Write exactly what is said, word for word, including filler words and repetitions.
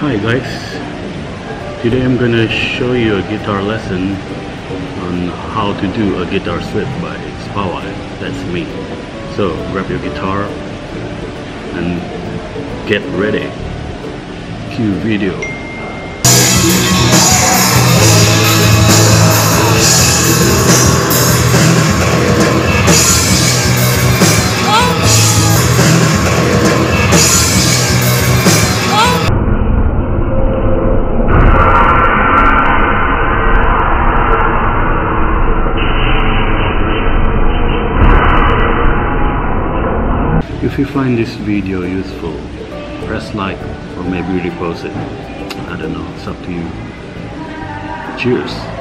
Hi guys, today I'm gonna show you a guitar lesson on how to do a guitar solo by Spawai. That's me. So grab your guitar and get ready. Cue video. If you find this video useful, press like or maybe repost it. I don't know, it's up to you. Cheers!